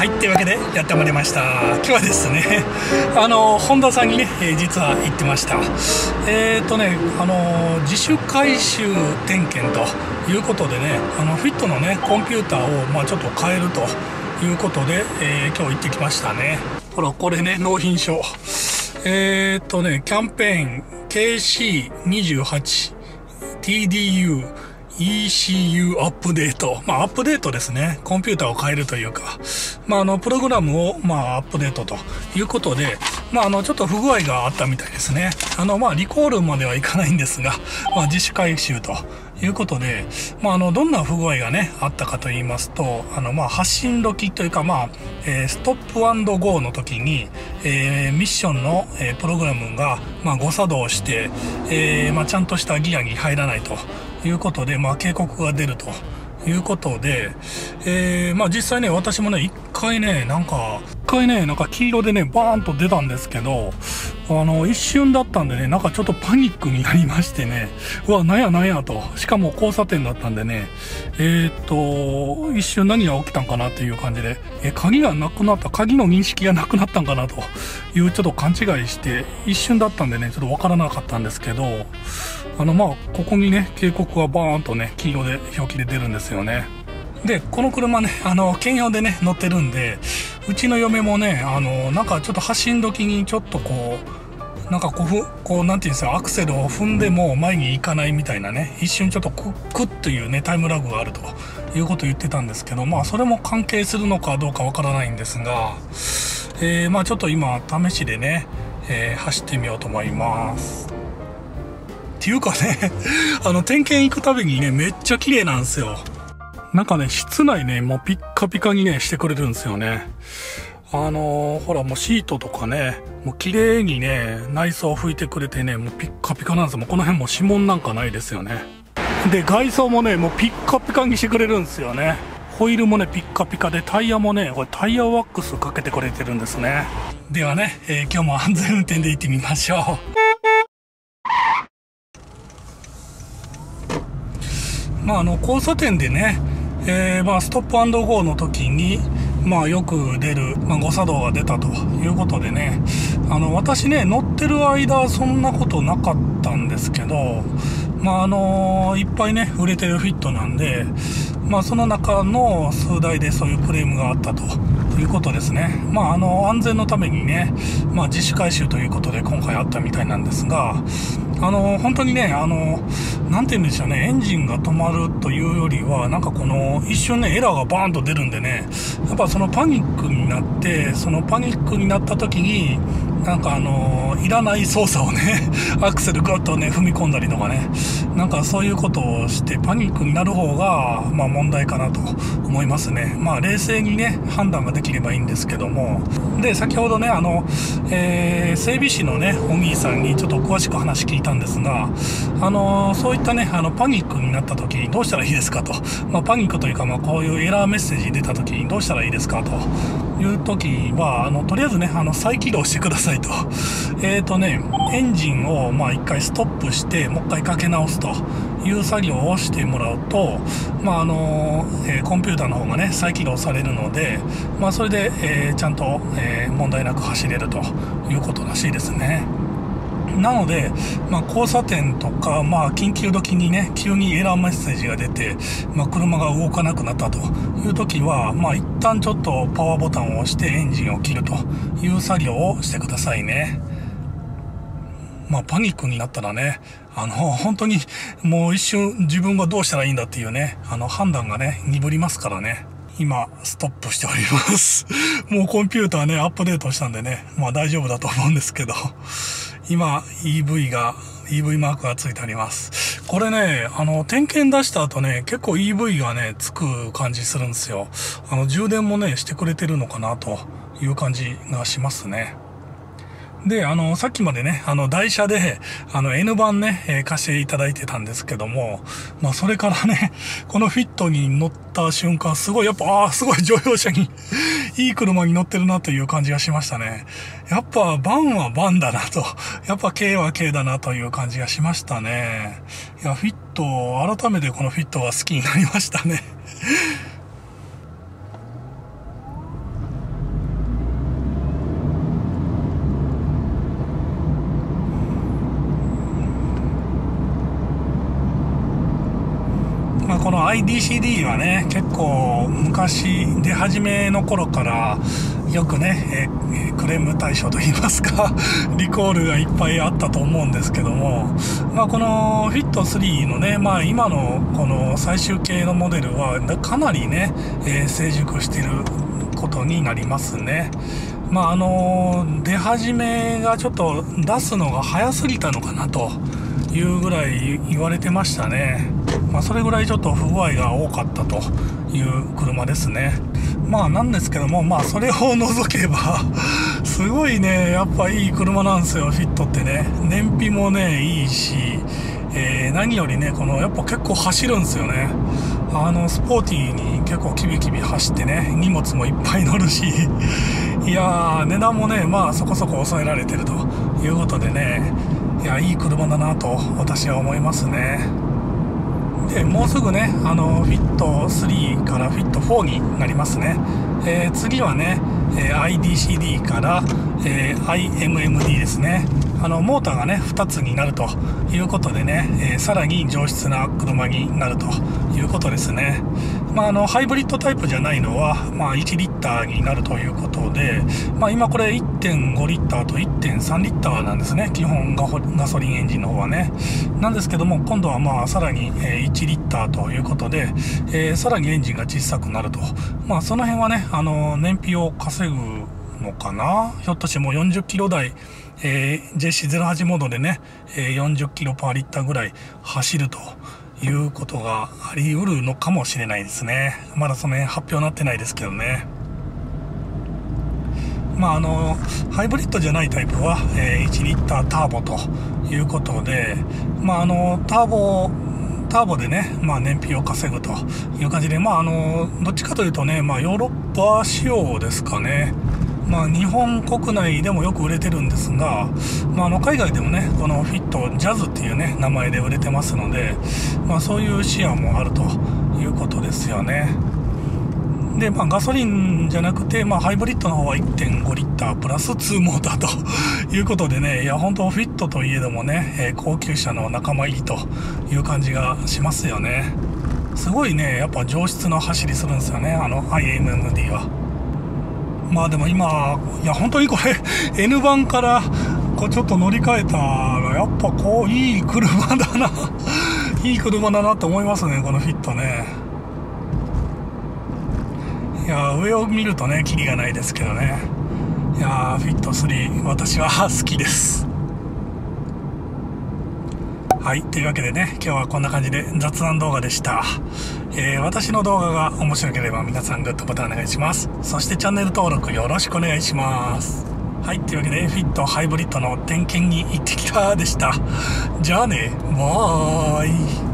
というわけでやってまいりました。今日はですね、本田さんにね、実は行ってました。自主回収点検ということでね、フィットのね、コンピューターを、ちょっと変えるということで、今日行ってきましたね。ほら、これね、納品書。キャンペーン KC28 TDU ECU アップデート。アップデートですね。コンピューターを変えるというか、プログラムを、アップデートということで、ちょっと不具合があったみたいですね。リコールまではいかないんですが、自主回収ということで、どんな不具合がね、あったかと言いますと、発信時というか、ストップ&ゴーの時に、ミッションの、プログラムが、誤作動して、ちゃんとしたギアに入らないと。いうことで、警告が出るということで、実際ね、私もね、一回ね、なんか黄色でね、バーンと出たんですけど、一瞬だったんでね、なんかちょっとパニックになりましてね、うわ、なんやと、しかも交差点だったんでね、一瞬何が起きたんかなという感じで、鍵の認識がなくなったんかなという、ちょっと勘違いして、一瞬だったんでね、ちょっとわからなかったんですけど、ここにね、警告がバーンとね、黄色で、表記で出るんですよね。で、この車ね、兼用でね、乗ってるんで、うちの嫁もね、なんかちょっと発進時にちょっとこう、なんていうんですか、アクセルを踏んでも前に行かないみたいなね、一瞬ちょっとクッというね、タイムラグがあるということを言ってたんですけど、それも関係するのかどうかわからないんですが、ちょっと今、試しでね、走ってみようと思います。っていうかね、点検行くたびにね、めっちゃ綺麗なんですよ。なんかね、室内ね、もうピッカピカにね、してくれるんですよね。ほら、もうシートとかね、もう綺麗にね、内装を拭いてくれてね、もうピッカピカなんですよ。もうこの辺もう指紋なんかないですよね。で、外装もね、もうピッカピカにしてくれるんですよね。ホイールもね、ピッカピカで、タイヤもね、これタイヤワックスかけてくれてるんですね。ではね、今日も安全運転で行ってみましょう。交差点でね、ストップ&ゴーの時に、よく出る、誤作動が出たということでね、私ね、乗ってる間、そんなことなかったんですけど、いっぱいね、売れてるフィットなんで、その中の数台でそういうクレームがあったということですね。安全のためにね、自主回収ということで今回あったみたいなんですが、本当にね、なんて言うんでしょうね、エンジンが止まるというよりは、なんかこの、一瞬ね、エラーがバーンと出るんでね、やっぱそのパニックになって、そのパニックになった時に、なんかいらない操作をね、アクセルぐっとね、踏み込んだりとかね、なんかそういうことをして、パニックになる方が、問題かなと思いますね。冷静にね、判断ができればいいんですけども。で、先ほどね、整備士のね、お兄さんにちょっと詳しく話聞いたんですが、そういったね、パニックになった時どうしたらいいですかと。パニックというか、こういうエラーメッセージ出た時どうしたらいいですかという時は、とりあえずね、再起動してくださいと。エンジンを、一回ストップして、もう一回かけ直すという作業をしてもらうと、コンピューターの方がね、再起動されるので、それで、ちゃんと、問題なく走れるということらしいですね。なので、交差点とか、緊急時にね、急にエラーメッセージが出て、車が動かなくなったという時は、一旦ちょっとパワーボタンを押してエンジンを切るという作業をしてくださいね。パニックになったらね、本当にもう一瞬自分がどうしたらいいんだっていうね、判断がね、鈍りますからね。今、ストップしております。もうコンピューターね、アップデートしたんでね、大丈夫だと思うんですけど。今、EV マークがついてあります。これね、点検出した後ね、結構 EV がね、つく感じするんですよ。充電もね、してくれてるのかな、という感じがしますね。で、さっきまでね、台車で、N 版ね、貸していただいてたんですけども、それからね、このフィットに乗った瞬間、すごい、やっぱ、すごい乗用車に、いい車に乗ってるなという感じがしましたね。やっぱ、バンはバンだなと、やっぱ、軽は軽だなという感じがしましたね。いや、フィット、改めてこのフィットが好きになりましたね。の i-DCT はね、結構昔出始めの頃からよくね、クレーム対象といいますかリコールがいっぱいあったと思うんですけども、まあ、この Fit3 のね、まあ、今のこの最終形のモデルはかなりね、成熟していることになりますね。まあ出始めがちょっと出すのが早すぎたのかなというぐらい言われてましたね。まあ、それぐらいちょっと不具合が多かったという車ですね。まあなんですけども、まあそれを除けばすごいね、やっぱいい車なんですよ、フィットってね。燃費もねいいし、何よりね、このやっぱ結構走るんですよね。スポーティーに結構キビキビ走ってね、荷物もいっぱい乗るしいやー、値段もね、まあそこそこ抑えられてるということでね、いやいい車だなと私は思いますね。でもうすぐね、フィット3からフィット4になりますね。次はね、i-DCD から、i-MMD ですね。モーターがね2つになるということでね、さらに上質な車になるということですね。まあ、ハイブリッドタイプじゃないのは、まあ、1リッターになるということで、まあ、今これ 1.5 リッターと 1.3 リッターなんですね、基本ガソリンエンジンの方はね。なんですけども、今度はまあさらに1リッターということで、さらにエンジンが小さくなると、まあ、その辺はね、燃費を稼ぐのかな、ひょっとしてもう40キロ台、JC08 モードでね、40キロパーリッターぐらい走るということがありうるのかもしれないですね。まだその辺発表になってないですけどね。まあハイブリッドじゃないタイプは、1リッターターボということで、まあターボでね、まあ、燃費を稼ぐという感じで、まあどっちかというとね、まあ、ヨーロッパ仕様ですかね。まあ、日本国内でもよく売れてるんですが、まあ、海外でもね、このフィットジャズっていうね名前で売れてますので、まあ、そういう視野もあるということですよね。で、まあ、ガソリンじゃなくて、まあ、ハイブリッドの方は 1.5 リッタープラス2モーターということでね、いや本当フィットといえどもね、高級車の仲間入りという感じがしますよね。すごいね、やっぱ上質な走りするんですよね、i-MMD は。まあでも今、いや本当にこれ N 版からこうちょっと乗り換えたら、やっぱこういい車だないい車だなと思いますね、このフィットね。いや上を見るとねキリがないですけどね、いやフィット3私は好きです。はい、というわけでね、今日はこんな感じで雑談動画でした。私の動画が面白ければ皆さんグッドボタンお願いします。そしてチャンネル登録よろしくお願いします。はい、というわけでフィットハイブリッドの点検に行ってきたでした。じゃあね、バイ。